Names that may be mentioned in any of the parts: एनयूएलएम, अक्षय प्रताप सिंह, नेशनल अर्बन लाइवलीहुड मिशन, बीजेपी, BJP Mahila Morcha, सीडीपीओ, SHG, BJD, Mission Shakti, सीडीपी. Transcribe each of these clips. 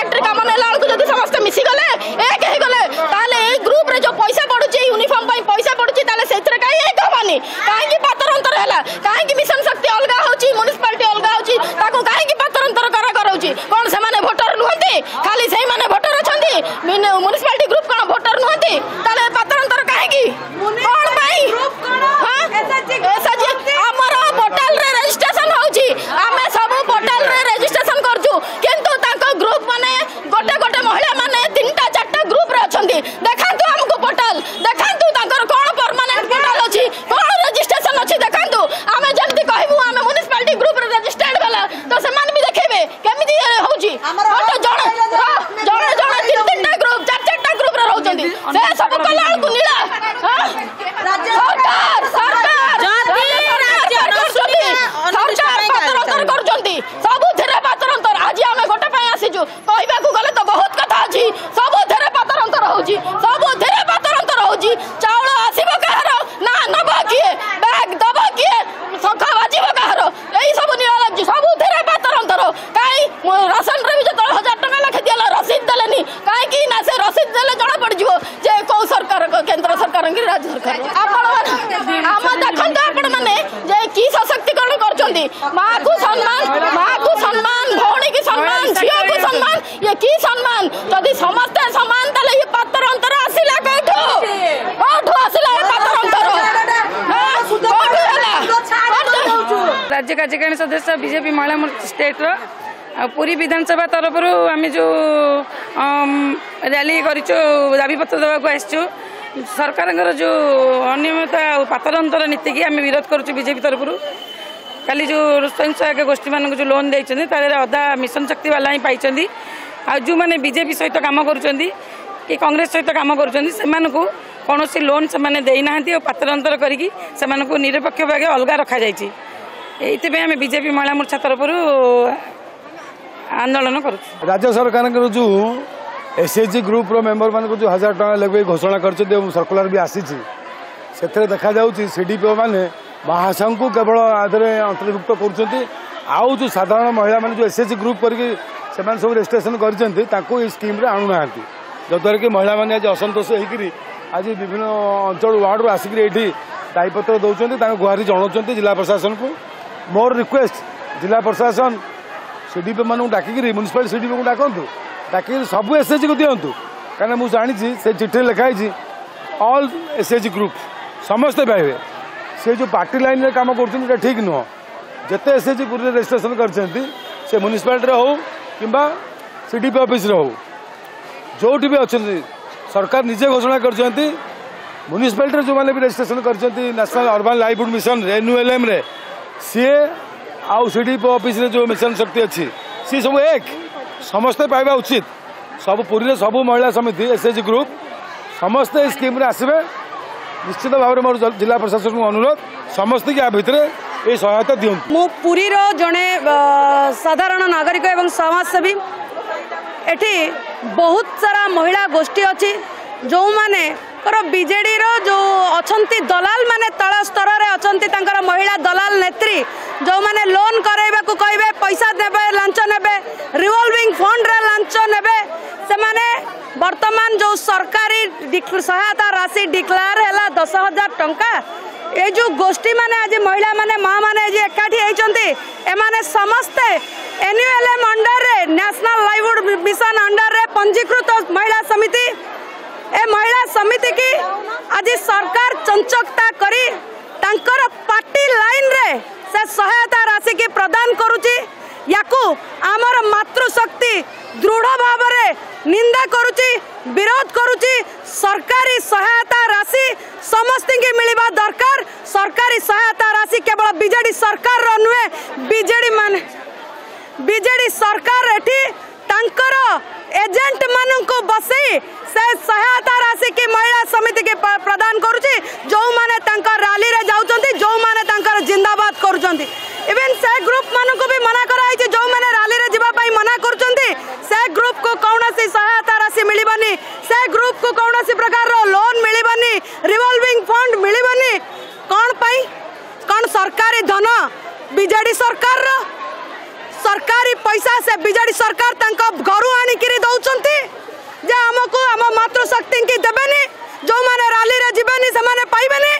Factory काम नेला जब समस्त मिसीगले एक ही गले ताले ए ग्रुप रे जो पैसा पडुची यूनिफॉर्म पई पैसा पडुची ताले सेतरे काई एक होबानी काई की पातर अंतर हैला काई की मिशन शक्ति अलगा होची म्युनिसिपालिटी अलगा होची ताको काई की पातर अंतर करा करौची कोन से माने वोटर नुहंती खाली सेई माने वोटर अछंती म्युनिसिपालिटी ग्रुप कोन वोटर नुहंती ताले पातर अंतर काई की कोन भाई ग्रुप कोन एसएचजी हमरा पोर्टल रे रजिस्ट्रेशन होची आमे सब पोर्टल रे रजिस्ट्रेशन करजू किंतु ताको ग्रुप माने गोटे गोटे महिला माने तीनटा चारटा ग्रुप रे अछंती देखांतु हमको पोर्टल देखांतु ताकर कोन परमानेंट पोर्टल अछि कोन रजिस्ट्रेशन अछि देखांतु आमे जल्दी कहबू आमे म्युनिसिपालिटी ग्रुप रे रजिस्टर्ड वाला तो समान भी देखेबे केमिति होची हमर जण तीनटा ग्रुप चार चारटा ग्रुप रे रहउछंती से सब कलाल को नीला राज्य सरकार सब थेरे पातर अंतर आज आमे गोटे पय आसीजु कहबा को गले तो बहुत कथा अछि सब थेरे पातर अंतर होजी सब थेरे पातर अंतर होजी चावल आसीबो कहरो ना नबो किए बैग दबो किए संखा बाजीबो कहरो एई सब नीला लागजी सब थेरे पातर अंतर काई राशन रे जे 1000 टका लाख दिला रसीद देलेनी काई की ना से रसीद देले जणा पड़ जीवो जे को सरकार को केंद्र सरकार की राज्य सरकार आपण हम देखन तो आपण माने जे की सशक्तिकरण करछंती मां को सम्मान भौणी की सम्मान झिया को सम्मान ये की सम्मान यदि समस्त सम्मान तले ये पातर अंतर आसीला काठो आठो आसीला पातर अंतर राज्य कार्यकारिणी सदस्य बीजेपी महिला मोर्चा स्टेट रो पूरी विधानसभा तरफ रो आमी जो रैली करिचो दाबी पत्र देबा को आछो सरकार के जो अनियमितता पातर अंतर नीति की आमी विरोध करूछु बीजेपी तरफ रो कल जो स्वयं सहायक गोष्ठी मानक जो लोन देते तार अदा मिशन शक्ति वाला ही पाई आ जो मैंने बीजेपी सहित काम करंग्रेस सहित काम कौन सी लोन से मैंने देना और पात्र अंतर करके निरपेक्ष भागे अलग रखा जाए बीजेपी महिला मोर्चा तरफ आंदोलन कर राज्य सरकार जो एसएचजी ग्रुप मेंबर मान जो 1000 टका लगे घोषणा कर सर्कुलर भी आसी से देखा सीडीपीओ मैंने महासंघ को केवल आधे अंतर्भुक्त करो जो साधारण महिला मैंने जो एसएचजी ग्रुप करके सब रजिस्ट्रेसन कर स्कीम्रे आणुना जद्वारा कि महिला मैंने आज असंतोष आज विभिन्न अंचल वार्ड आसिक दायीपत्र दौरान गुहारि जनावं जिला प्रशासन को मोर रिक्वेस्ट जिला प्रशासन सीडीपी मान डाक म्यूनिसिपाल सीडीपी को डाकतु डाक सब एसएचजी को दिंतु कहीं मुझे जानी से चिठी लिखाई ऑल एसएचजी ग्रुप समस्ते पाइबे से जो पार्टी लाइन में काम कर ठीक नुह जिते एसएचजी पूरी रजिस्ट्रेशन कर म्यूनिसिपालिटी हो किंबा सीडीपी ऑफिस हो जो भी अच्छा सरकार निजे घोषणा कर म्यूनिसिपालिटी जो मैंने भी रजिस्ट्रेशन कर नेशनल अर्बन लाइवलीहुड मिशन एनयूएलएम रे सी आउ सीडीपी ऑफिस जो मिशन शक्ति अच्छी सी सब एक समस्ते पाइबा उचित सब पूरी सब महिला समिति एसएचजी ग्रुप समस्ते स्कीम्रे आसबे निश्चित भाव में मोर जिला प्रशासन को अनुरोध समस्त या भितर ये सहायता दिं मु पूरी जड़े साधारण नागरिक एवं समाजसेवी एटी बहुत सारा महिला गोष्ठी अच्छी जो माने बीजेडी जो अच्छा दलाल माने तल स्तर में अच्छा महिला दलाल नेत्री जो माने लोन कराइबा को कहबे पैसा देबे लांच नेबे रिवॉल्विंग फंड रे लांच नेबे से माने वर्तमान जो सरकारी सहायता राशि डिक्लेयर है 10,000 टंका ये जो गोष्ठी माने आज महिला माने माँ माने एकाठी होती एमाने समस्ते एनयूएलएम अंडर रे नेशनल लाइवलीहुड मिशन अंडर रे पंजीकृत महिला समिति ए महिला समिति की आज सरकार चंचकता करी तांकर पार्टी लाइन रे से सहायता राशि की प्रदान करुची याकू आमर मातृशक्ति दृढ़ भाव में निंदा करुची विरोध करुची सरकारी सहायता राशि समस्त की मिलवा दरकार सरकारी सहायता राशि केवल बीजेडी सरकार नुहे बीजेडी माने बीजेडी सरकार एठी तांकर एजेंट मानन को बसे से सहायता राशि की महिला समिति के प्रदान करुची जो माने तांकर रैली रे जाउचंती जो माने तांकर जिंदाबाद करुचंती इवन से ग्रुप मानन को भी मना कराई जे जो माने रैली रे जीवा पाई मना करुचंती से ग्रुप को कोनोसी सहायता राशि मिलिबनी से ग्रुप को कोनोसी प्रकार रो लोन मिलिबनी रिवॉल्विंग फंड मिलिबनी कोन पाई कोन सरकारी धन बीजेडी सरकार रो सरकारी पैसा पैसा से बीजेडी सरकार घर आणिक दौरान जे आमको आम मातृशक्ति की देवेनि जो मैंने राली जीवानी से पाइबे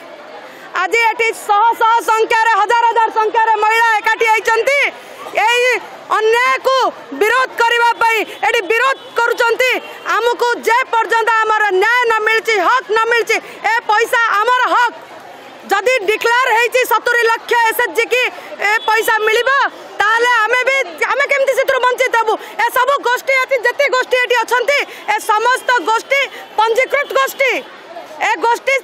आज ये शह शह संख्यार हजार हजार संख्यार महिला एकाठी अन्याय को विरोध करबा पई एडी विरोध करूचंती। आमको जे पर्यंत आमर न्याय न मिलची हक न मिलची ए पैसा आमर हक जदि डिक्लेयर हेची 70 लाख एसएचजी की ए पैसा मिलिबो ताले आमे भी आमे केमती सेतु वंचित हबु। ए सब गोष्ठी अछि जति गोष्ठी एठी अछंती ए समस्त गोष्ठी पंजीकृत गोष्ठी ए गोष्ठी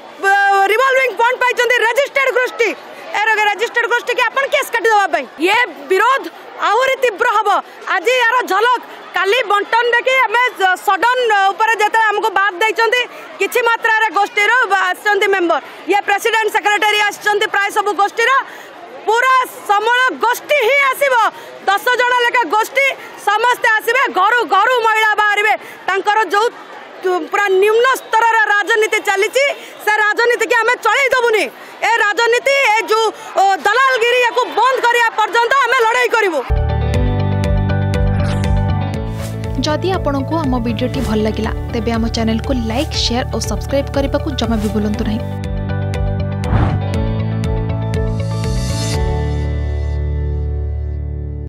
रिवॉल्विंग बॉन्ड पाइचंती रजिस्टर्ड गोष्ठी एरो रजिस्टर्ड गोष्ठी के अपन केस काटि देबा पई ये विरोध आहुरी तीव्र हम। आज यार झलक काली बंटन देखी आम सडन उपर जब आमको बाद देते कि मात्रा गोष्ठीर आसचंदी मेम्बर ये प्रेसिडेंट सेक्रेटरी आसचंदी प्राय सब गोष्ठीर पूरा समूल गोष्ठी ही आसब 10 जन लेखा गोष्ठी समस्ते आसबे घर घर महिला बाहर जो पूरा निम्न स्तर राजनीति चली से राजनीति की आम चल दबुनि ए राजनीति ए जो दलालगिरी या बंद करिया पर्यंत आम लड़ाई करिवो। जदि आपंक आम भिडियो भल लगा तेब आम चैनल को लाइक शेयर और सब्सक्राइब करने को जमा भी भूलु नहीं।